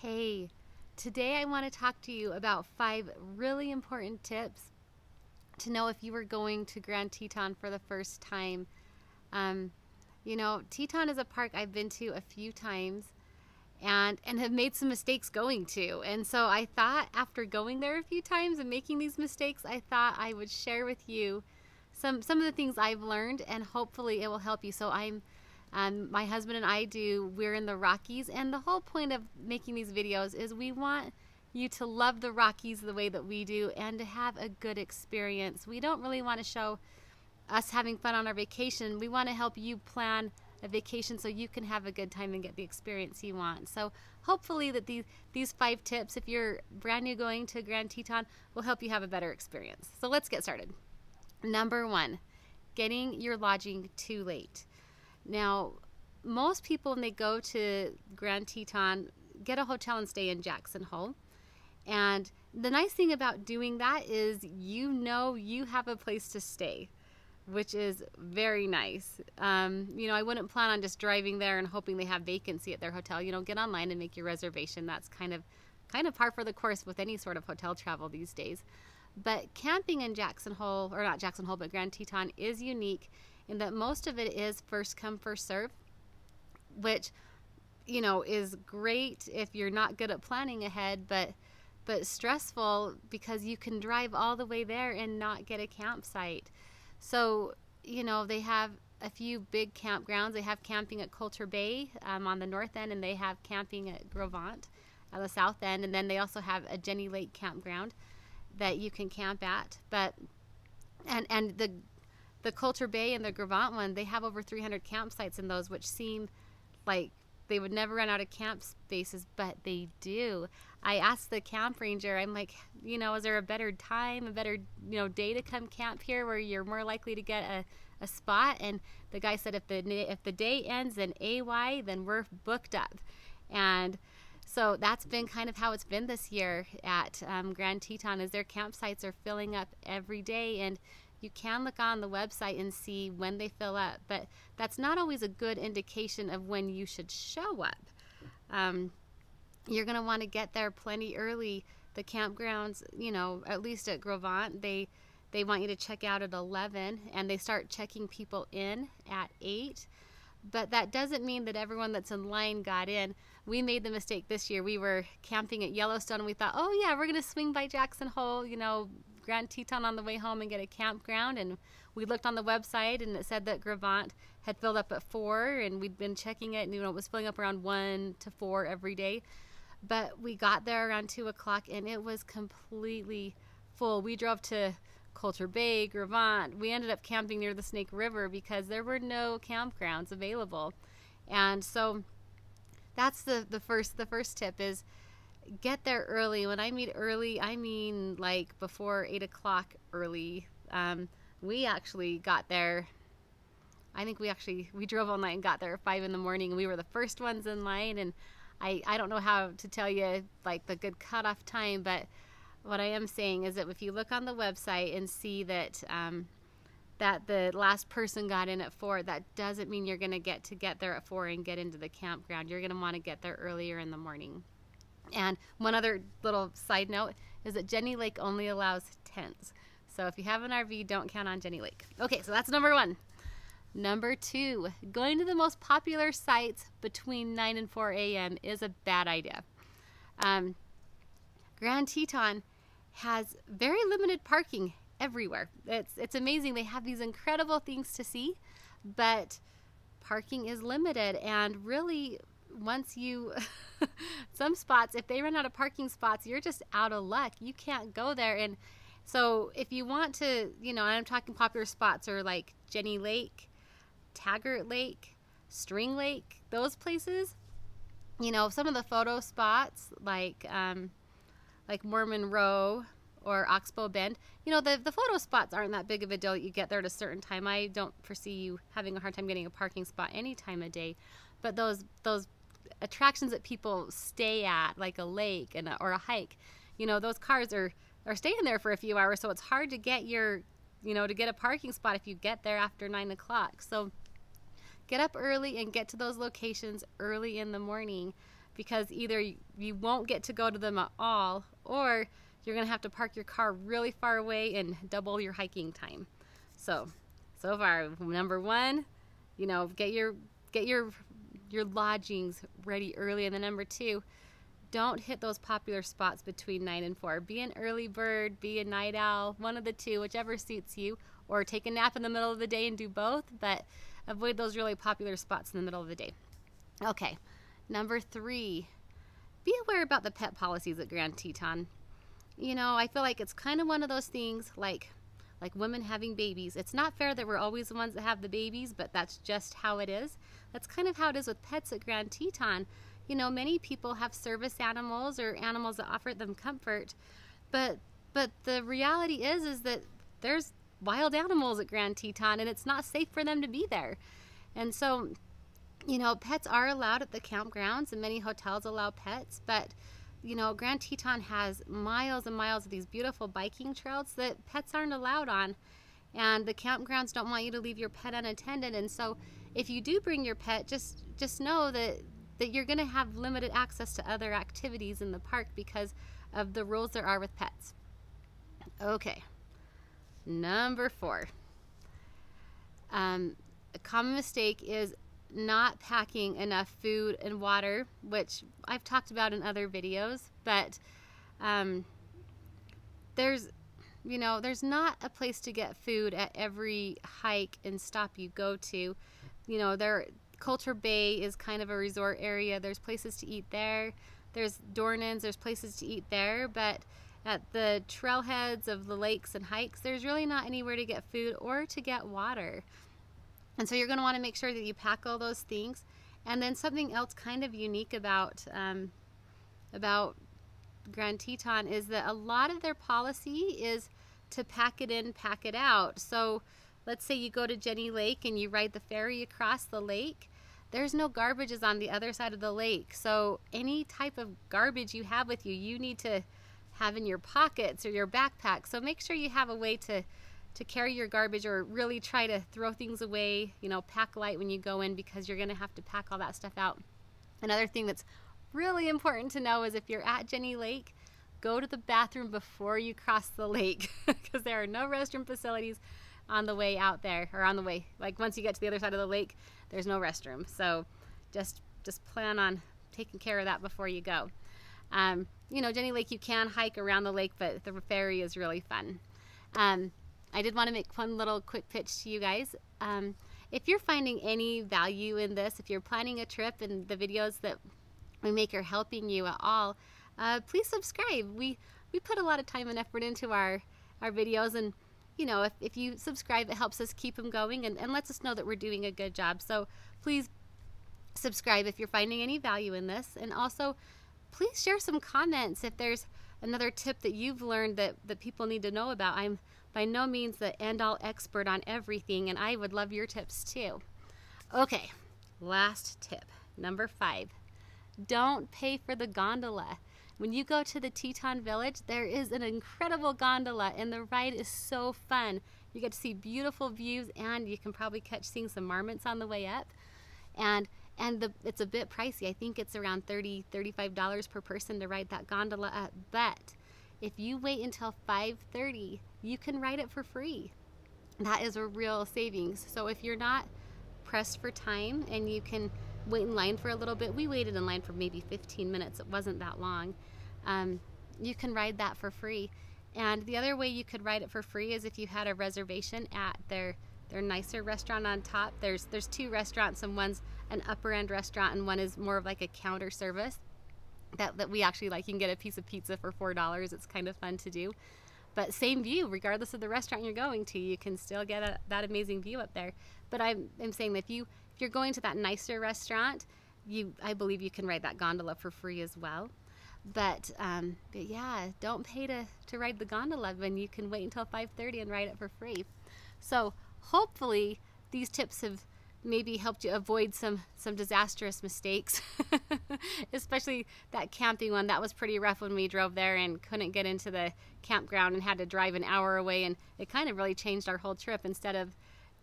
Hey, today I want to talk to you about 5 really important tips to know if you were going to Grand Teton for the first time. You know, Teton is a park I've been to a few times and have made some mistakes going to. And so I thought after going there a few times and making these mistakes, I thought I would share with you some of the things I've learned, and hopefully it will help you. So my husband and I we're in the Rockies, and the whole point of making these videos is we want you to love the Rockies the way that we do and to have a good experience. We don't really want to show us having fun on our vacation. We want to help you plan a vacation so you can have a good time and get the experience you want. So hopefully that these 5 tips, if you're brand new going to Grand Teton, will help you have a better experience. So let's get started. Number 1, getting your lodging too late. Now, most people, when they go to Grand Teton, get a hotel and stay in Jackson Hole. And the nice thing about doing that is you know you have a place to stay, which is very nice. You know, I wouldn't plan on just driving there and hoping they have vacancy at their hotel. You know, get online and make your reservation. That's kind of par for the course with any sort of hotel travel these days. But camping in Jackson Hole, or not Jackson Hole, but Grand Teton, is unique in that most of it is first come, first serve, which, you know, is great if you're not good at planning ahead, but stressful because you can drive all the way there and not get a campsite. So, you know, they have a few big campgrounds. They have camping at Coulter Bay on the north end, and they have camping at Gros Ventre on the south end, and then they also have a Jenny Lake campground that you can camp at. But and the Coulter Bay and the Gros Ventre one, they have over 300 campsites in those, which seem like they would never run out of camp spaces, but they do. I asked the camp ranger, I'm like, you know, is there a better time, a better, you know, day to come camp here where you're more likely to get a spot? And the guy said, if the day ends in AY, then we're booked up. And so that's been kind of how it's been this year at Grand Teton, is their campsites are filling up every day, and you can look on the website and see when they fill up, but that's not always a good indication of when you should show up. You're going to want to get there plenty early. The campgrounds, you know, at least at Gros Ventre, they want you to check out at 11, and they start checking people in at 8. But that doesn't mean that everyone that's in line got in. We made the mistake this year. We were camping at Yellowstone, and we thought, oh yeah, we're going to swing by Jackson Hole, you know, Grand Teton on the way home and get a campground. And we looked on the website, and it said that Gros Ventre had filled up at 4, and we'd been checking it, and you know, it was filling up around 1 to 4 every day. But we got there around 2 o'clock, and it was completely full. We drove to Coulter Bay, Gros Ventre. We ended up camping near the Snake River because there were no campgrounds available. And so that's the first tip is, get there early. When I mean early, I mean like before 8 o'clock early. We actually got there, I think we drove all night and got there at 5 in the morning, and we were the first ones in line. And I don't know how to tell you like the good cutoff time, but what I am saying is that if you look on the website and see that that the last person got in at 4, that doesn't mean you're gonna get there at 4 and get into the campground. You're gonna want to get there earlier in the morning. And one other little side note is that Jenny Lake only allows tents. So if you have an RV, don't count on Jenny Lake. Okay, so that's number 1. Number 2, going to the most popular sites between 9 and 4 a.m. is a bad idea. Grand Teton has very limited parking everywhere. It's amazing. They have these incredible things to see, but parking is limited, and really, once you some spots, if they run out of parking spots, you're just out of luck. You can't go there. And so if you want to, you know, and I'm talking popular spots are like Jenny Lake, Taggart Lake, String Lake, those places. You know, some of the photo spots like Mormon Row or Oxbow Bend, you know, the photo spots aren't that big of a deal. You get there at a certain time. I don't foresee you having a hard time getting a parking spot any time of day. But those attractions that people stay at, like a lake and or a hike, you know, those cars are staying there for a few hours, so it's hard to get your, you know, to get a parking spot if you get there after 9 o'clock. So get up early and get to those locations early in the morning. because either you won't get to go to them at all, or you're gonna have to park your car really far away and double your hiking time. So far, number one, you know, get your lodgings ready early. And then number two, don't hit those popular spots between 9 and 4. Be an early bird, be a night owl, one of the two, whichever suits you, or take a nap in the middle of the day and do both, but avoid those really popular spots in the middle of the day. Okay, number three, be aware about the pet policies at Grand Teton. You know, I feel like it's kind of one of those things like women having babies. It's not fair that we're always the ones that have the babies, but that's just how it is. That's kind of how it is with pets at Grand Teton. You know, many people have service animals or animals that offer them comfort, but the reality is that there's wild animals at Grand Teton and it's not safe for them to be there. And so, you know, pets are allowed at the campgrounds and many hotels allow pets, but you know, Grand Teton has miles and miles of these beautiful biking trails that pets aren't allowed on, and the campgrounds don't want you to leave your pet unattended. And so if you do bring your pet, just know that you're going to have limited access to other activities in the park because of the rules there are with pets. Okay, number four. A common mistake is not packing enough food and water, which I've talked about in other videos, but there's not a place to get food at every hike and stop you go to. You know, Coulter Bay is kind of a resort area. There's places to eat there. There's Dornan's, there's places to eat there, but at the trailheads of the lakes and hikes, there's really not anywhere to get food or to get water. And so you're going to want to make sure that you pack all those things. And then something else kind of unique about Grand Teton is that a lot of their policy is to pack it in, pack it out. So let's say you go to Jenny Lake and you ride the ferry across the lake. There's no garbage on the other side of the lake. So any type of garbage you have with you, you need to have in your pockets or your backpack. So make sure you have a way to carry your garbage, or really try to throw things away, you know, pack light when you go in, because you're going to have to pack all that stuff out. Another thing that's really important to know is if you're at Jenny Lake, go to the bathroom before you cross the lake because there are no restroom facilities on the way out there, or on the way, like once you get to the other side of the lake, there's no restroom. So just plan on taking care of that before you go. You know, Jenny Lake, you can hike around the lake, but the ferry is really fun. I did want to make one little quick pitch to you guys. If you're finding any value in this, if you're planning a trip and the videos that we make are helping you at all, please subscribe. We put a lot of time and effort into our videos, and you know, if you subscribe, it helps us keep them going and lets us know that we're doing a good job. So please subscribe if you're finding any value in this, and also please share some comments if there's another tip that you've learned that people need to know about. I'm by no means the end-all expert on everything, and I would love your tips too. Okay, last tip, number five. Don't pay for the gondola. When you go to the Teton Village, there is an incredible gondola, and the ride is so fun. You get to see beautiful views, and you can probably catch seeing some marmots on the way up. And it's a bit pricey. I think it's around $30, $35 per person to ride that gondola up, but if you wait until 5:30, you can ride it for free. That is a real savings. So if you're not pressed for time and you can wait in line for a little bit, we waited in line for maybe 15 minutes, it wasn't that long, you can ride that for free. And the other way you could ride it for free is if you had a reservation at their nicer restaurant on top. There's two restaurants, and one's an upper end restaurant and one is more of like a counter service. That we actually like, you can get a piece of pizza for $4. It's kind of fun to do. But same view, regardless of the restaurant you're going to, you can still get that amazing view up there. But I'm saying that if you're going to that nicer restaurant, I believe you can ride that gondola for free as well. But yeah, don't pay to ride the gondola when you can wait until 5:30 and ride it for free. So hopefully these tips have maybe helped you avoid some disastrous mistakes, especially that camping one. That was pretty rough when we drove there and couldn't get into the campground and had to drive an hour away, and it kind of really changed our whole trip. Instead of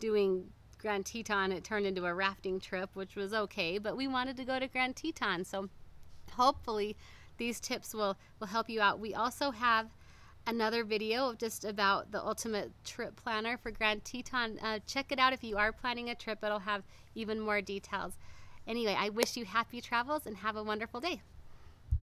doing Grand Teton, it turned into a rafting trip, which was okay, but we wanted to go to Grand Teton. So hopefully these tips will help you out. We also have another video just about the ultimate trip planner for Grand Teton. Check it out if you are planning a trip. It'll have even more details. Anyway, I wish you happy travels and have a wonderful day.